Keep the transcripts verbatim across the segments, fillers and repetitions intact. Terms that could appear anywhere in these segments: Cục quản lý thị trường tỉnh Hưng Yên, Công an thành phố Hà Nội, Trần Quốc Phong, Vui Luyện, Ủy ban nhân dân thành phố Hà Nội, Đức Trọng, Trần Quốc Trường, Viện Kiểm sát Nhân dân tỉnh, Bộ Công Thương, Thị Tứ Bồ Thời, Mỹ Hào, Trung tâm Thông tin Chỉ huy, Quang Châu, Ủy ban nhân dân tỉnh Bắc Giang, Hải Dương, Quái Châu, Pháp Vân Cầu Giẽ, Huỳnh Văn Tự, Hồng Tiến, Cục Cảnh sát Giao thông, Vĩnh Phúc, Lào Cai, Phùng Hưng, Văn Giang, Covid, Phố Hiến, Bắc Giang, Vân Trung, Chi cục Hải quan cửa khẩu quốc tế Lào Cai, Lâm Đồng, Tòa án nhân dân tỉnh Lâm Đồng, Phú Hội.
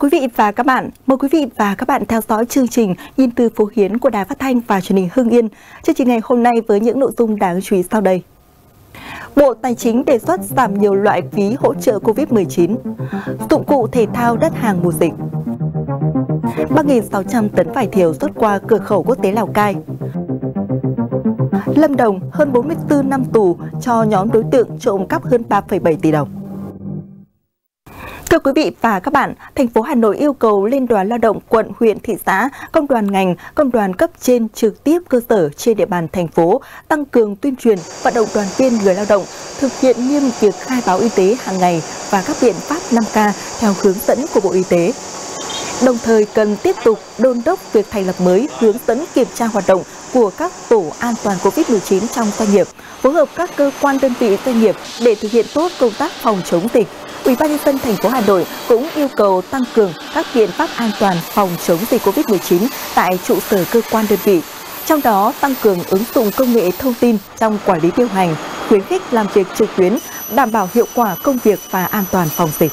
chào quý vị và các bạn. Mời quý vị và các bạn theo dõi chương trình Nhìn từ Phố Hiến của Đài Phát Thanh và truyền hình Hưng Yên. Chương trình ngày hôm nay với những nội dung đáng chú ý sau đây. Bộ Tài chính đề xuất giảm nhiều loại phí hỗ trợ Covid mười chín, dụng cụ thể thao đất hàng mùa dịch. ba nghìn sáu trăm tấn vải thiều xuất qua cửa khẩu quốc tế Lào Cai. Lâm Đồng hơn bốn mươi tư năm tù cho nhóm đối tượng trộm cắp hơn ba phẩy bảy tỷ đồng. Thưa quý vị và các bạn, thành phố Hà Nội yêu cầu Liên đoàn Lao động quận, huyện, thị xã, công đoàn ngành, công đoàn cấp trên trực tiếp cơ sở trên địa bàn thành phố tăng cường tuyên truyền, vận động đoàn viên người lao động thực hiện nghiêm việc khai báo y tế hàng ngày và các biện pháp năm K theo hướng dẫn của Bộ Y tế. Đồng thời cần tiếp tục đôn đốc việc thành lập mới hướng dẫn kiểm tra hoạt động của các tổ an toàn Covid mười chín trong doanh nghiệp, phối hợp các cơ quan đơn vị doanh nghiệp để thực hiện tốt công tác phòng chống dịch. Ủy ban nhân dân thành phố Hà Nội cũng yêu cầu tăng cường các biện pháp an toàn phòng chống dịch Covid mười chín tại trụ sở cơ quan đơn vị, trong đó tăng cường ứng dụng công nghệ thông tin trong quản lý điều hành, khuyến khích làm việc trực tuyến, đảm bảo hiệu quả công việc và an toàn phòng dịch.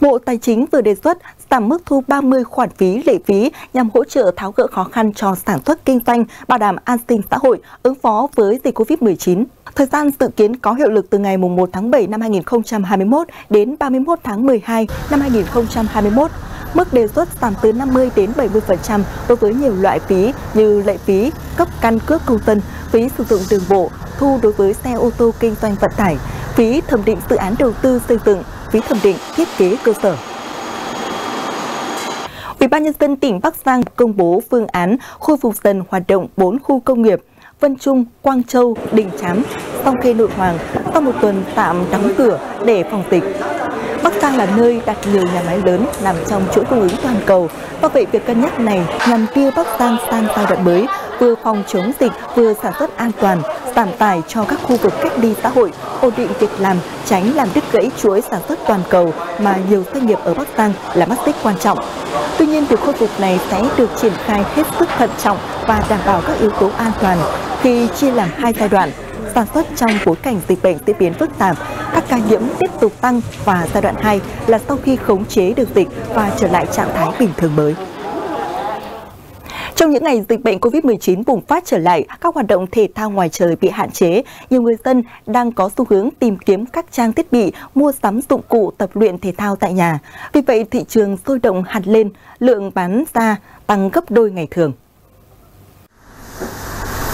Bộ Tài chính vừa đề xuất giảm mức thu ba mươi khoản phí lệ phí nhằm hỗ trợ tháo gỡ khó khăn cho sản xuất kinh doanh, bảo đảm an sinh xã hội, ứng phó với dịch Covid mười chín. Thời gian dự kiến có hiệu lực từ ngày mùng một tháng bảy năm hai nghìn không trăm hai mươi mốt đến ba mươi mốt tháng mười hai năm hai nghìn không trăm hai mươi mốt. Mức đề xuất giảm từ năm mươi đến bảy mươi phần trăm đối với nhiều loại phí như lệ phí, cấp căn cước công dân, phí sử dụng đường bộ, thu đối với xe ô tô kinh doanh vận tải, phí thẩm định dự án đầu tư xây dựng, phí thẩm định thiết kế cơ sở. Ủy ban nhân dân tỉnh Bắc Giang công bố phương án khôi phục dần hoạt động bốn khu công nghiệp Vân Trung, Quang Châu, Đình Trám, Song Khê Nội Hoàng sau một tuần tạm đóng cửa để phòng dịch. Bắc Giang là nơi đặt nhiều nhà máy lớn nằm trong chuỗi cung ứng toàn cầu. Và vậy việc cân nhắc này nhằm đưa Bắc Giang sang giai đoạn mới, vừa phòng chống dịch vừa sản xuất an toàn, giảm tải cho các khu vực cách ly xã hội, ổn định việc làm, tránh làm đứt gãy chuỗi sản xuất toàn cầu mà nhiều doanh nghiệp ở Bắc Giang là mắt xích quan trọng. Tuy nhiên, việc khôi phục này sẽ được triển khai hết sức thận trọng và đảm bảo các yếu tố an toàn khi chia làm hai giai đoạn. Sản xuất trong bối cảnh dịch bệnh diễn biến phức tạp, các ca nhiễm tiếp tục tăng và giai đoạn hai là sau khi khống chế được dịch và trở lại trạng thái bình thường mới. Trong những ngày dịch bệnh Covid mười chín bùng phát trở lại, các hoạt động thể thao ngoài trời bị hạn chế, nhiều người dân đang có xu hướng tìm kiếm các trang thiết bị, mua sắm dụng cụ tập luyện thể thao tại nhà. Vì vậy, thị trường sôi động hẳn lên, lượng bán ra tăng gấp đôi ngày thường.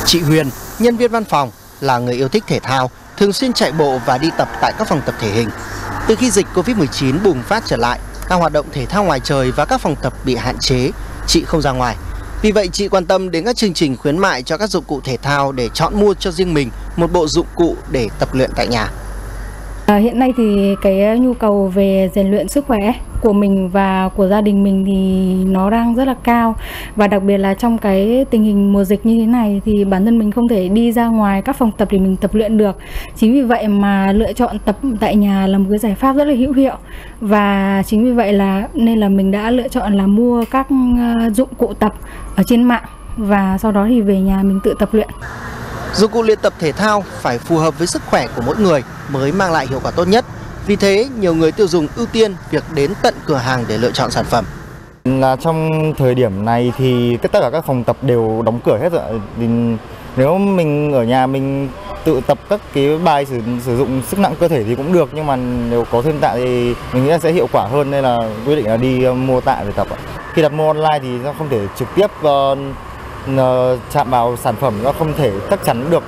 Chị Huyền, nhân viên văn phòng, là người yêu thích thể thao, thường xuyên chạy bộ và đi tập tại các phòng tập thể hình. Từ khi dịch Covid mười chín bùng phát trở lại, các hoạt động thể thao ngoài trời và các phòng tập bị hạn chế, chị không ra ngoài. Vì vậy, chị quan tâm đến các chương trình khuyến mại cho các dụng cụ thể thao để chọn mua cho riêng mình một bộ dụng cụ để tập luyện tại nhà. Hiện nay thì cái nhu cầu về rèn luyện sức khỏe của mình và của gia đình mình thì nó đang rất là cao. Và đặc biệt là trong cái tình hình mùa dịch như thế này thì bản thân mình không thể đi ra ngoài các phòng tập để mình tập luyện được. Chính vì vậy mà lựa chọn tập tại nhà là một cái giải pháp rất là hữu hiệu. Và chính vì vậy là nên là mình đã lựa chọn là mua các dụng cụ tập ở trên mạng và sau đó thì về nhà mình tự tập luyện. Dụng cụ luyện tập thể thao phải phù hợp với sức khỏe của mỗi người mới mang lại hiệu quả tốt nhất. Vì thế, nhiều người tiêu dùng ưu tiên việc đến tận cửa hàng để lựa chọn sản phẩm. Là trong thời điểm này thì tất cả các phòng tập đều đóng cửa hết rồi. Nếu mình ở nhà mình tự tập các cái bài sử, sử dụng sức nặng cơ thể thì cũng được, nhưng mà nếu có thêm tạ thì mình nghĩ là sẽ hiệu quả hơn, nên là quyết định là đi mua tạ về tập. Khi đặt mua online thì nó không thể trực tiếp uh, chạm vào sản phẩm, nó không thể chắc chắn được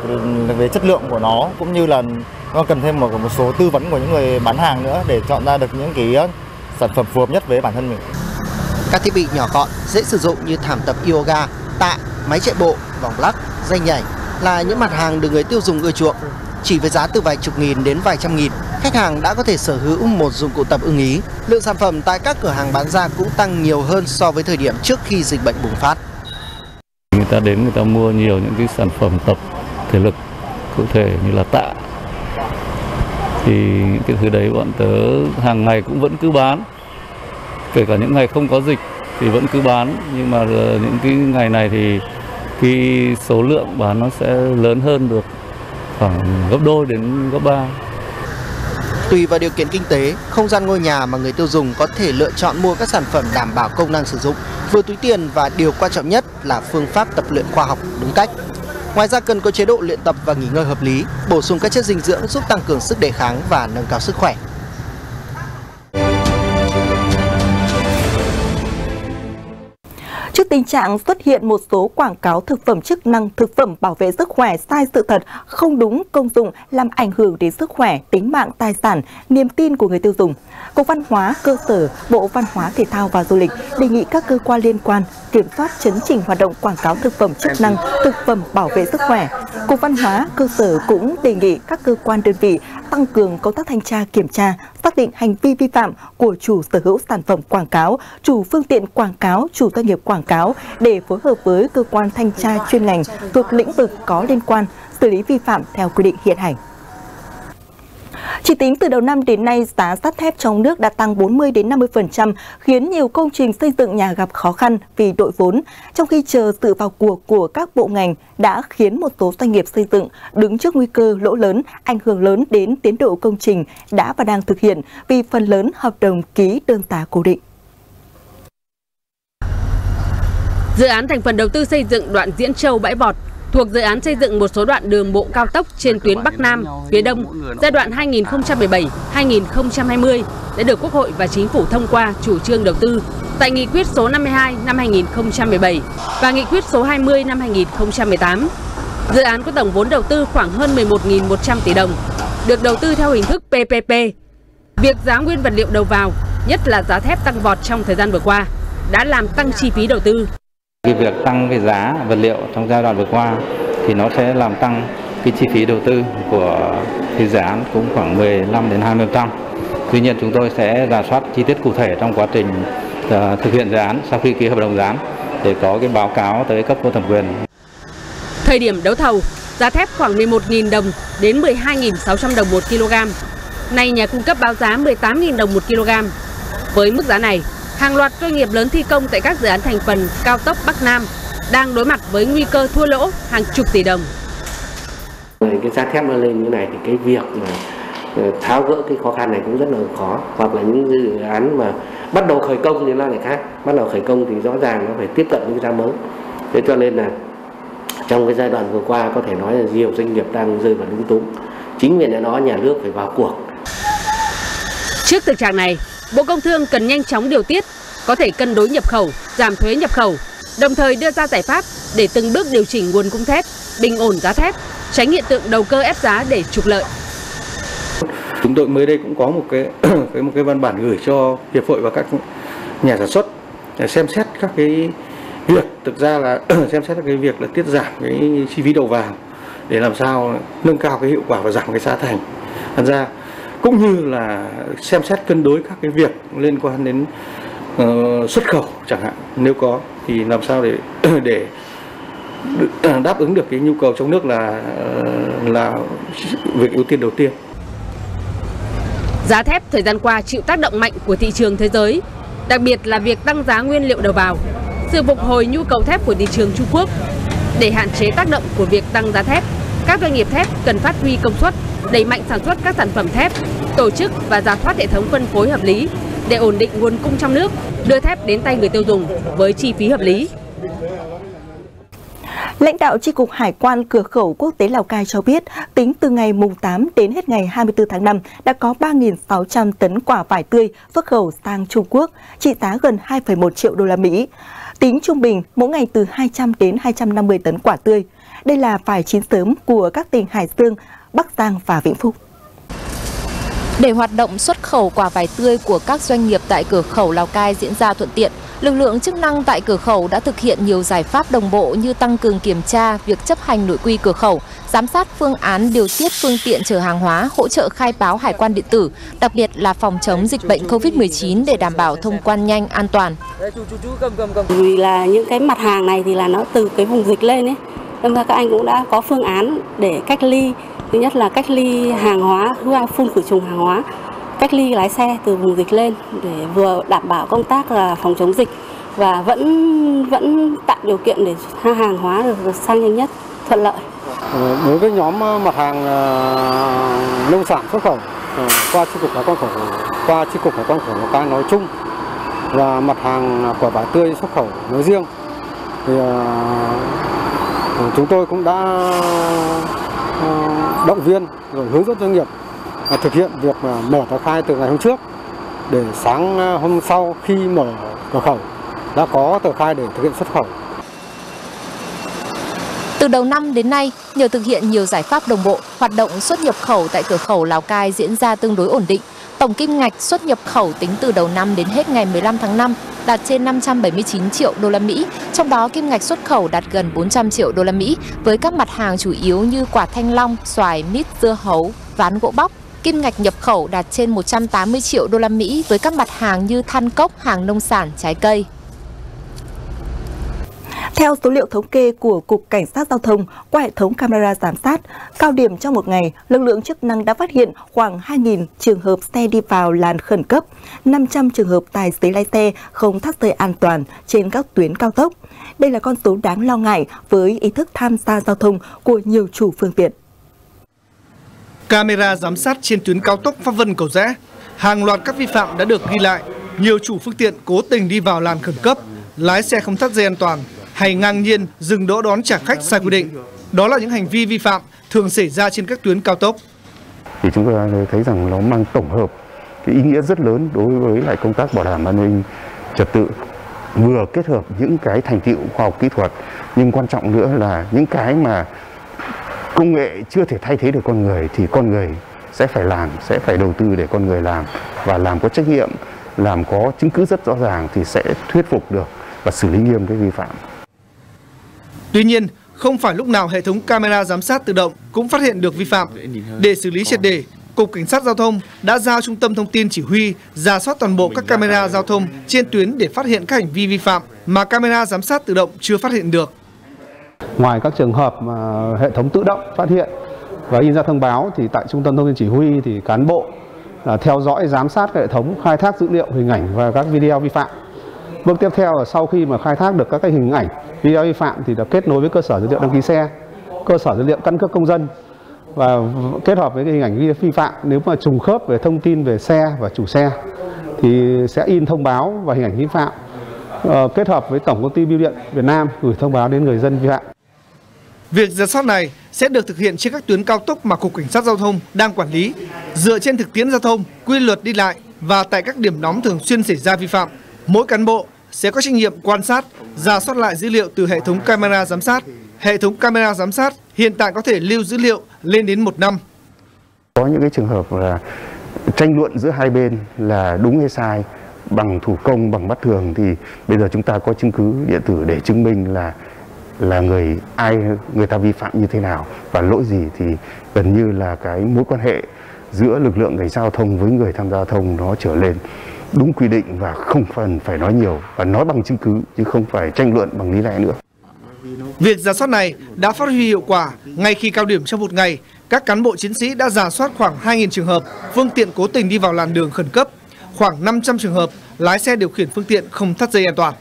về chất lượng của nó, cũng như là nó cần thêm một, một số tư vấn của những người bán hàng nữa để chọn ra được những cái sản phẩm phù hợp nhất với bản thân mình. Các thiết bị nhỏ gọn, dễ sử dụng như thảm tập yoga, tạ, máy chạy bộ, vòng lắc, dây nhảy là những mặt hàng được người tiêu dùng ưa chuộng. Chỉ với giá từ vài chục nghìn đến vài trăm nghìn, khách hàng đã có thể sở hữu một dụng cụ tập ưng ý. Lượng sản phẩm tại các cửa hàng bán ra cũng tăng nhiều hơn so với thời điểm trước khi dịch bệnh bùng phát. Người ta đến người ta mua nhiều những cái sản phẩm tập thể lực, cụ thể như là tạ. Thì những cái thứ đấy bọn tớ hàng ngày cũng vẫn cứ bán. Kể cả những ngày không có dịch thì vẫn cứ bán. Nhưng mà những cái ngày này thì cái số lượng bán nó sẽ lớn hơn được khoảng gấp đôi đến gấp ba. Tùy vào điều kiện kinh tế, không gian ngôi nhà mà người tiêu dùng có thể lựa chọn mua các sản phẩm đảm bảo công năng sử dụng, vừa túi tiền và điều quan trọng nhất là phương pháp tập luyện khoa học đúng cách. Ngoài ra cần có chế độ luyện tập và nghỉ ngơi hợp lý, bổ sung các chất dinh dưỡng giúp tăng cường sức đề kháng và nâng cao sức khỏe. Trước tình trạng xuất hiện một số quảng cáo thực phẩm chức năng, thực phẩm bảo vệ sức khỏe sai sự thật, không đúng công dụng làm ảnh hưởng đến sức khỏe, tính mạng, tài sản, niềm tin của người tiêu dùng, Cục Văn hóa Cơ sở, Bộ Văn hóa Thể thao và Du lịch đề nghị các cơ quan liên quan kiểm soát chấn chỉnh hoạt động quảng cáo thực phẩm chức năng, thực phẩm bảo vệ sức khỏe. Cục Văn hóa Cơ sở cũng đề nghị các cơ quan đơn vị tăng cường công tác thanh tra kiểm tra, xác định hành vi vi phạm của chủ sở hữu sản phẩm quảng cáo, chủ phương tiện quảng cáo, chủ doanh nghiệp quảng cáo để phối hợp với cơ quan thanh tra chuyên ngành thuộc lĩnh vực có liên quan, xử lý vi phạm theo quy định hiện hành. Chỉ tính từ đầu năm đến nay, giá sắt thép trong nước đã tăng bốn mươi đến năm mươi phần trăm, khiến nhiều công trình xây dựng nhà gặp khó khăn vì đội vốn, trong khi chờ sự vào cuộc của các bộ ngành đã khiến một số doanh nghiệp xây dựng đứng trước nguy cơ lỗ lớn, ảnh hưởng lớn đến tiến độ công trình đã và đang thực hiện vì phần lớn hợp đồng ký đơn giá cố định. Dự án thành phần đầu tư xây dựng đoạn Diễn Châu Bãi Bọt thuộc dự án xây dựng một số đoạn đường bộ cao tốc trên tuyến Bắc Nam, phía Đông giai đoạn hai nghìn không trăm mười bảy đến hai nghìn không trăm hai mươi đã được Quốc hội và Chính phủ thông qua chủ trương đầu tư tại Nghị quyết số năm mươi hai năm hai nghìn không trăm mười bảy và Nghị quyết số hai mươi năm hai nghìn không trăm mười tám. Dự án có tổng vốn đầu tư khoảng hơn mười một nghìn một trăm tỷ đồng, được đầu tư theo hình thức pê pê pê. Việc giá nguyên vật liệu đầu vào, nhất là giá thép tăng vọt trong thời gian vừa qua, đã làm tăng chi phí đầu tư. Cái việc tăng cái giá vật liệu trong giai đoạn vừa qua thì nó sẽ làm tăng cái chi phí đầu tư của cái dự án cũng khoảng mười lăm đến hai mươi phần trăm. Tuy nhiên chúng tôi sẽ rà soát chi tiết cụ thể trong quá trình thực hiện dự án sau khi ký hợp đồng dự án để có cái báo cáo tới cấp có thẩm quyền. Thời điểm đấu thầu, giá thép khoảng mười một nghìn đồng đến mười hai nghìn sáu trăm đồng một kg. Nay nhà cung cấp báo giá mười tám nghìn đồng một kg. Với mức giá này, hàng loạt doanh nghiệp lớn thi công tại các dự án thành phần cao tốc Bắc Nam đang đối mặt với nguy cơ thua lỗ hàng chục tỷ đồng. Cái giá thép lên như này thì cái việc mà tháo gỡ cái khó khăn này cũng rất là khó. Hoặc là những dự án mà bắt đầu khởi công thì nó lại khác. Bắt đầu khởi công thì rõ ràng nó phải tiếp cận với giá mới. Thế cho nên là trong cái giai đoạn vừa qua có thể nói là nhiều doanh nghiệp đang rơi vào lúng túng. Chính vì đó nhà nước phải vào cuộc. Trước thực trạng này, Bộ Công Thương cần nhanh chóng điều tiết, có thể cân đối nhập khẩu, giảm thuế nhập khẩu, đồng thời đưa ra giải pháp để từng bước điều chỉnh nguồn cung thép, bình ổn giá thép, tránh hiện tượng đầu cơ ép giá để trục lợi. Chúng tôi mới đây cũng có một cái một cái văn bản gửi cho hiệp hội và các nhà sản xuất để xem xét các cái việc thực ra là xem xét các cái việc là tiết giảm cái chi phí đầu vào để làm sao nâng cao cái hiệu quả và giảm cái giá thành. Thật ra cũng như là xem xét cân đối các cái việc liên quan đến uh, xuất khẩu chẳng hạn, nếu có thì làm sao để để đáp ứng được cái nhu cầu trong nước là là việc ưu tiên đầu tiên. Giá thép thời gian qua chịu tác động mạnh của thị trường thế giới, đặc biệt là việc tăng giá nguyên liệu đầu vào, sự phục hồi nhu cầu thép của thị trường Trung Quốc. Để hạn chế tác động của việc tăng giá thép, các doanh nghiệp thép cần phát huy công suất, đẩy mạnh sản xuất các sản phẩm thép, tổ chức và rà soát hệ thống phân phối hợp lý để ổn định nguồn cung trong nước, đưa thép đến tay người tiêu dùng với chi phí hợp lý. Lãnh đạo Chi cục Hải quan cửa khẩu quốc tế Lào Cai cho biết, tính từ ngày mùng tám đến hết ngày hai mươi tư tháng năm đã có ba nghìn sáu trăm tấn quả vải tươi xuất khẩu sang Trung Quốc, trị giá gần hai phẩy một triệu đô la Mỹ. Tính trung bình, mỗi ngày từ hai trăm đến hai trăm năm mươi tấn quả tươi. Đây là vải chín sớm của các tỉnh Hải Dương, Bắc Giang và Vĩnh Phúc. Để hoạt động xuất khẩu quả vải tươi của các doanh nghiệp tại cửa khẩu Lào Cai diễn ra thuận tiện, lực lượng chức năng tại cửa khẩu đã thực hiện nhiều giải pháp đồng bộ như tăng cường kiểm tra việc chấp hành nội quy cửa khẩu, giám sát phương án điều tiết phương tiện chở hàng hóa, hỗ trợ khai báo hải quan điện tử, đặc biệt là phòng chống dịch bệnh Covid mười chín để đảm bảo thông quan nhanh, an toàn. Vì là những cái mặt hàng này thì là nó từ cái vùng dịch lên ấy, nên các anh cũng đã có phương án để cách ly. Thứ nhất là cách ly hàng hóa, phun khử trùng hàng hóa, cách ly lái xe từ vùng dịch lên để vừa đảm bảo công tác là phòng chống dịch và vẫn vẫn tạo điều kiện để hàng hóa được sang nhanh nhất, thuận lợi. Đối với nhóm mặt hàng nông sản xuất khẩu qua chi cục hải quan cửa qua chi cục hải quan cửa khẩu nói chung và mặt hàng quả vải tươi xuất khẩu nói riêng, thì chúng tôi cũng đã động viên rồi hướng dẫn doanh nghiệp thực hiện việc mở tờ khai từ ngày hôm trước, để sáng hôm sau khi mở cửa khẩu đã có tờ khai để thực hiện xuất khẩu. Từ đầu năm đến nay, nhờ thực hiện nhiều giải pháp đồng bộ, hoạt động xuất nhập khẩu tại cửa khẩu Lào Cai diễn ra tương đối ổn định. Tổng kim ngạch xuất nhập khẩu tính từ đầu năm đến hết ngày mười lăm tháng năm đạt trên năm trăm bảy mươi chín triệu đô la Mỹ, trong đó kim ngạch xuất khẩu đạt gần bốn trăm triệu đô la Mỹ với các mặt hàng chủ yếu như quả thanh long, xoài, mít, dưa hấu, ván gỗ bóc. Kim ngạch nhập khẩu đạt trên một trăm tám mươi triệu đô la Mỹ với các mặt hàng như than cốc, hàng nông sản, trái cây. Theo số liệu thống kê của Cục Cảnh sát Giao thông qua hệ thống camera giám sát, cao điểm trong một ngày, lực lượng chức năng đã phát hiện khoảng hai nghìn trường hợp xe đi vào làn khẩn cấp, năm trăm trường hợp tài xế lái xe không thắt dây an toàn trên các tuyến cao tốc. Đây là con số đáng lo ngại với ý thức tham gia giao thông của nhiều chủ phương tiện. Camera giám sát trên tuyến cao tốc Pháp Vân Cầu Giẽ, hàng loạt các vi phạm đã được ghi lại. Nhiều chủ phương tiện cố tình đi vào làn khẩn cấp, lái xe không thắt dây an toàn hay ngang nhiên dừng đỗ đón trả khách sai quy định. Đó là những hành vi vi phạm thường xảy ra trên các tuyến cao tốc. Thì chúng ta thấy rằng nó mang tổng hợp cái ý nghĩa rất lớn đối với lại công tác bảo đảm an ninh trật tự, vừa kết hợp những cái thành tựu khoa học kỹ thuật, nhưng quan trọng nữa là những cái mà công nghệ chưa thể thay thế được con người thì con người sẽ phải làm, sẽ phải đầu tư để con người làm, và làm có trách nhiệm, làm có chứng cứ rất rõ ràng thì sẽ thuyết phục được và xử lý nghiêm cái vi phạm. Tuy nhiên, không phải lúc nào hệ thống camera giám sát tự động cũng phát hiện được vi phạm. Để xử lý triệt để, Cục Cảnh sát Giao thông đã giao Trung tâm Thông tin Chỉ huy rà soát toàn bộ các camera giao thông trên tuyến để phát hiện các hành vi vi phạm mà camera giám sát tự động chưa phát hiện được. Ngoài các trường hợp mà hệ thống tự động phát hiện và in ra thông báo, thì tại Trung tâm Thông tin Chỉ huy thì cán bộ theo dõi giám sát hệ thống, khai thác dữ liệu hình ảnh và các video vi phạm. Bước tiếp theo là sau khi mà khai thác được các cái hình ảnh video vi phạm thì đã kết nối với cơ sở dữ liệu đăng ký xe, cơ sở dữ liệu căn cước công dân, và kết hợp với cái hình ảnh vi phạm, nếu mà trùng khớp về thông tin về xe và chủ xe thì sẽ in thông báo và hình ảnh vi phạm, kết hợp với Tổng công ty bưu điện Việt Nam gửi thông báo đến người dân vi phạm. Việc rà soát này sẽ được thực hiện trên các tuyến cao tốc mà Cục Cảnh sát Giao thông đang quản lý, dựa trên thực tiễn giao thông, quy luật đi lại và tại các điểm nóng thường xuyên xảy ra vi phạm. Mỗi cán bộ sẽ có trách nhiệm quan sát, rà soát lại dữ liệu từ hệ thống camera giám sát. Hệ thống camera giám sát hiện tại có thể lưu dữ liệu lên đến một năm. Có những cái trường hợp là tranh luận giữa hai bên là đúng hay sai, bằng thủ công, bằng mắt thường, thì bây giờ chúng ta có chứng cứ điện tử để chứng minh là là người ai người ta vi phạm như thế nào và lỗi gì, thì gần như là cái mối quan hệ giữa lực lượng cảnh sát giao thông với người tham gia giao thông nó trở lên đúng quy định và không cần phải nói nhiều, và nói bằng chứng cứ chứ không phải tranh luận bằng lý lẽ nữa. Việc rà soát này đã phát huy hiệu quả. Ngay khi cao điểm trong một ngày, các cán bộ chiến sĩ đã rà soát khoảng hai nghìn trường hợp phương tiện cố tình đi vào làn đường khẩn cấp, khoảng năm trăm trường hợp lái xe điều khiển phương tiện không thắt dây an toàn.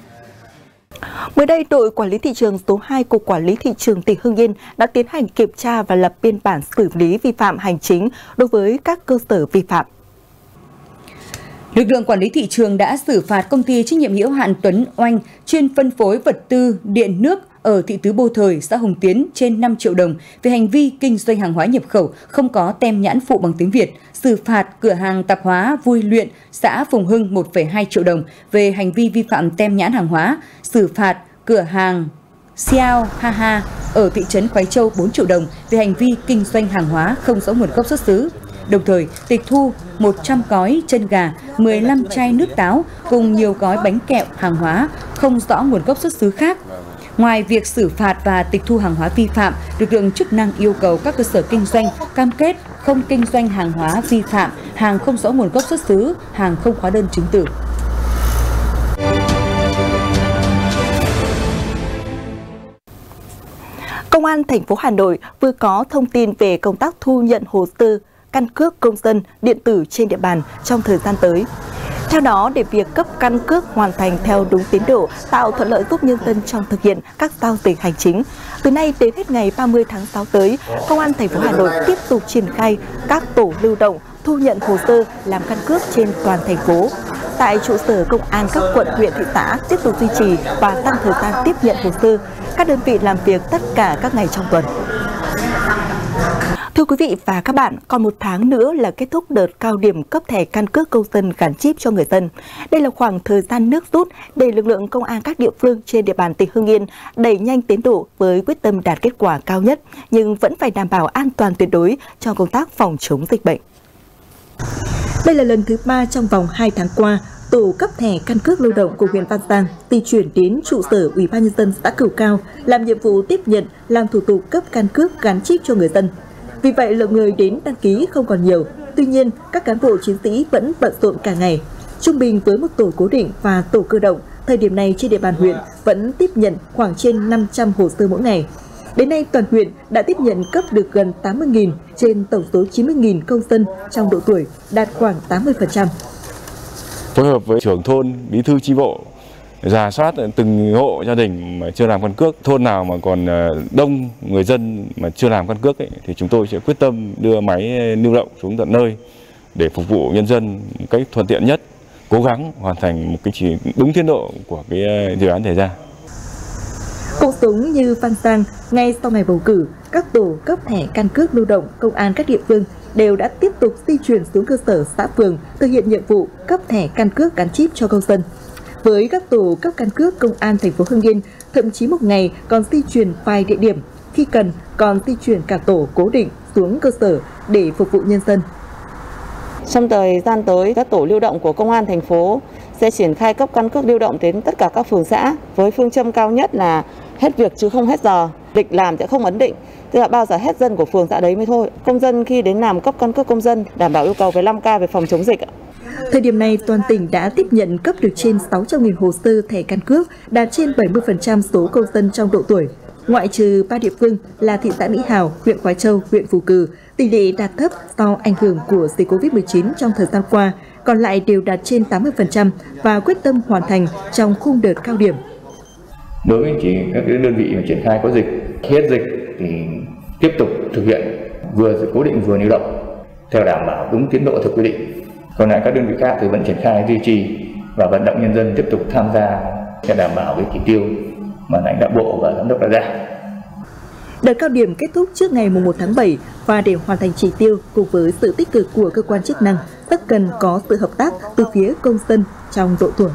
Mới đây, đội quản lý thị trường số hai Cục Quản lý thị trường tỉnh Hưng Yên đã tiến hành kiểm tra và lập biên bản xử lý vi phạm hành chính đối với các cơ sở vi phạm. Lực lượng quản lý thị trường đã xử phạt công ty trách nhiệm hữu hạn Tuấn Oanh chuyên phân phối vật tư điện nước ở thị Tứ Bồ Thời, xã Hồng Tiến trên năm triệu đồng về hành vi kinh doanh hàng hóa nhập khẩu không có tem nhãn phụ bằng tiếng Việt, xử phạt cửa hàng tạp hóa Vui Luyện, xã Phùng Hưng một phẩy hai triệu đồng về hành vi vi phạm tem nhãn hàng hóa, xử phạt cửa hàng Xiao Haha ở thị trấn Quái Châu bốn triệu đồng về hành vi kinh doanh hàng hóa không rõ nguồn gốc xuất xứ. Đồng thời, tịch thu một trăm gói chân gà, mười lăm chai nước táo cùng nhiều gói bánh kẹo hàng hóa không rõ nguồn gốc xuất xứ khác. Ngoài việc xử phạt và tịch thu hàng hóa vi phạm, lực lượng chức năng yêu cầu các cơ sở kinh doanh cam kết không kinh doanh hàng hóa vi phạm, hàng không rõ nguồn gốc xuất xứ, hàng không hóa đơn chứng từ. Công an thành phố Hà Nội vừa có thông tin về công tác thu nhận hồ sơ căn cước công dân điện tử trên địa bàn trong thời gian tới. Theo đó, để việc cấp căn cước hoàn thành theo đúng tiến độ, tạo thuận lợi giúp nhân dân trong thực hiện các giao dịch hành chính, từ nay đến hết ngày ba mươi tháng sáu tới, Công an thành phố Hà Nội tiếp tục triển khai các tổ lưu động thu nhận hồ sơ làm căn cước trên toàn thành phố. Tại trụ sở công an các quận, huyện, thị xã tiếp tục duy trì và tăng thời gian tiếp nhận hồ sơ. Các đơn vị làm việc tất cả các ngày trong tuần. Thưa quý vị và các bạn, còn một tháng nữa là kết thúc đợt cao điểm cấp thẻ căn cước công dân gắn chip cho người dân. Đây là khoảng thời gian nước rút để lực lượng công an các địa phương trên địa bàn tỉnh Hưng Yên đẩy nhanh tiến độ với quyết tâm đạt kết quả cao nhất, nhưng vẫn phải đảm bảo an toàn tuyệt đối cho công tác phòng chống dịch bệnh. Đây là lần thứ ba trong vòng hai tháng qua, tổ cấp thẻ căn cước lưu động của huyện Văn Giang di chuyển đến trụ sở Ủy ban nhân dân xã Cửu Cao làm nhiệm vụ tiếp nhận, làm thủ tục cấp căn cước gắn chip cho người dân. Vì vậy, lượng người đến đăng ký không còn nhiều. Tuy nhiên, các cán bộ chiến sĩ vẫn bận rộn cả ngày. Trung bình với một tổ cố định và tổ cơ động, thời điểm này trên địa bàn huyện vẫn tiếp nhận khoảng trên năm trăm hồ sơ mỗi ngày. Đến nay, toàn huyện đã tiếp nhận cấp được gần tám mươi nghìn trên tổng số chín mươi nghìn công dân trong độ tuổi, đạt khoảng tám mươi phần trăm. Phối hợp với trưởng thôn, bí thư chi bộ, rà soát từng hộ gia đình mà chưa làm căn cước, thôn nào mà còn đông người dân mà chưa làm căn cước ấy, thì chúng tôi sẽ quyết tâm đưa máy lưu động xuống tận nơi để phục vụ nhân dân một cách thuận tiện nhất, cố gắng hoàn thành một cái chỉ đúng tiến độ của cái dự án đề ra. Cũng giống như Văn Giang, ngay sau ngày bầu cử, các tổ cấp thẻ căn cước lưu động công an các địa phương đều đã tiếp tục di chuyển xuống cơ sở xã phường thực hiện nhiệm vụ cấp thẻ căn cước gắn chip cho công dân. Với các tổ cấp căn cước công an thành phố Hưng Yên, thậm chí một ngày còn di chuyển vài địa điểm, khi cần còn di chuyển cả tổ cố định xuống cơ sở để phục vụ nhân dân. Trong thời gian tới, các tổ lưu động của công an thành phố sẽ triển khai cấp căn cước lưu động đến tất cả các phường xã với phương châm cao nhất là hết việc chứ không hết giờ, lịch làm sẽ không ấn định, tức là bao giờ hết dân của phường xã đấy mới thôi. Công dân khi đến làm cấp căn cước công dân đảm bảo yêu cầu về năm K về phòng chống dịch. Thời điểm này, toàn tỉnh đã tiếp nhận cấp được trên sáu trăm nghìn hồ sơ thẻ căn cước, đạt trên bảy mươi phần trăm số công dân trong độ tuổi. Ngoại trừ ba địa phương là thị xã Mỹ Hào, huyện Quang Châu, huyện Phú Cừ, tỷ lệ đạt thấp do ảnh hưởng của dịch Covid mười chín trong thời gian qua, còn lại đều đạt trên tám mươi phần trăm và quyết tâm hoàn thành trong khung đợt cao điểm. Đối với chỉ các đơn vị mà triển khai có dịch, hết dịch thì tiếp tục thực hiện vừa cố định vừa lưu động theo đảm bảo đúng tiến độ theo quy định. Còn lại các đơn vị khác thì vẫn triển khai duy trì và vận động nhân dân tiếp tục tham gia để đảm bảo cái chỉ tiêu mà lãnh đạo bộ và giám đốc đã ra. Đợt cao điểm kết thúc trước ngày mùng một tháng bảy và để hoàn thành chỉ tiêu cùng với sự tích cực của cơ quan chức năng, rất cần có sự hợp tác từ phía công dân trong độ tuổi.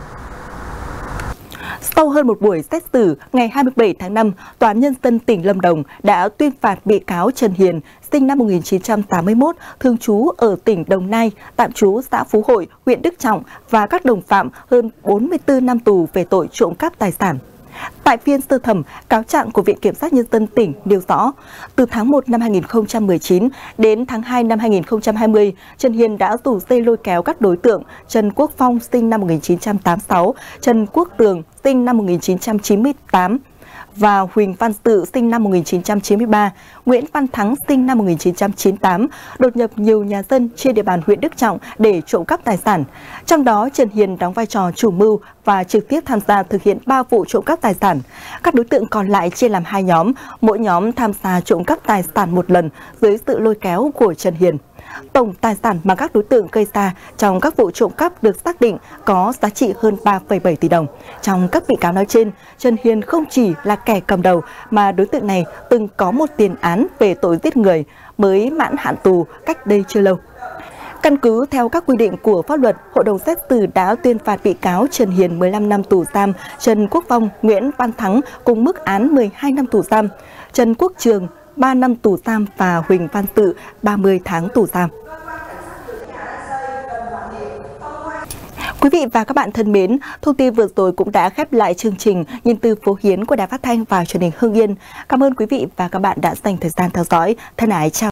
Sau hơn một buổi xét xử, ngày hai mươi bảy tháng năm, Tòa án Nhân dân tỉnh Lâm Đồng đã tuyên phạt bị cáo Trần Hiền, sinh năm một nghìn chín trăm tám mươi mốt, thường trú ở tỉnh Đồng Nai, tạm trú xã Phú Hội, huyện Đức Trọng và các đồng phạm hơn bốn mươi tư năm tù về tội trộm cắp tài sản. Tại phiên sơ thẩm, cáo trạng của Viện Kiểm sát Nhân dân tỉnh nêu rõ, từ tháng một năm hai nghìn không trăm mười chín đến tháng hai năm hai nghìn không trăm hai mươi, Trần Hiền đã rủ dê lôi kéo các đối tượng Trần Quốc Phong sinh năm một nghìn chín trăm tám mươi sáu, Trần Quốc Tường sinh năm một nghìn chín trăm chín mươi tám và Huỳnh Văn Tự sinh năm một nghìn chín trăm chín mươi ba, Nguyễn Văn Thắng sinh năm một nghìn chín trăm chín mươi tám, đột nhập nhiều nhà dân trên địa bàn huyện Đức Trọng để trộm cắp tài sản. Trong đó, Trần Hiền đóng vai trò chủ mưu và trực tiếp tham gia thực hiện ba vụ trộm cắp tài sản. Các đối tượng còn lại chia làm hai nhóm, mỗi nhóm tham gia trộm cắp tài sản một lần dưới sự lôi kéo của Trần Hiền. Tổng tài sản mà các đối tượng gây ra trong các vụ trộm cắp được xác định có giá trị hơn ba phẩy bảy tỷ đồng. Trong các bị cáo nói trên, Trần Hiền không chỉ là kẻ cầm đầu mà đối tượng này từng có một tiền án về tội giết người mới mãn hạn tù cách đây chưa lâu. Căn cứ theo các quy định của pháp luật, hội đồng xét xử đã tuyên phạt bị cáo Trần Hiền mười lăm năm tù giam, Trần Quốc Phong, Nguyễn Văn Thắng cùng mức án mười hai năm tù giam, Trần Quốc Trường ba năm tù giam và Huỳnh Văn Tự ba mươi tháng tù giam. Quý vị và các bạn thân mến, thông tin vừa rồi cũng đã khép lại chương trình Nhìn từ Phố Hiến của Đài Phát Thanh và Truyền hình Hưng Yên. Cảm ơn quý vị và các bạn đã dành thời gian theo dõi. Thân ái chào.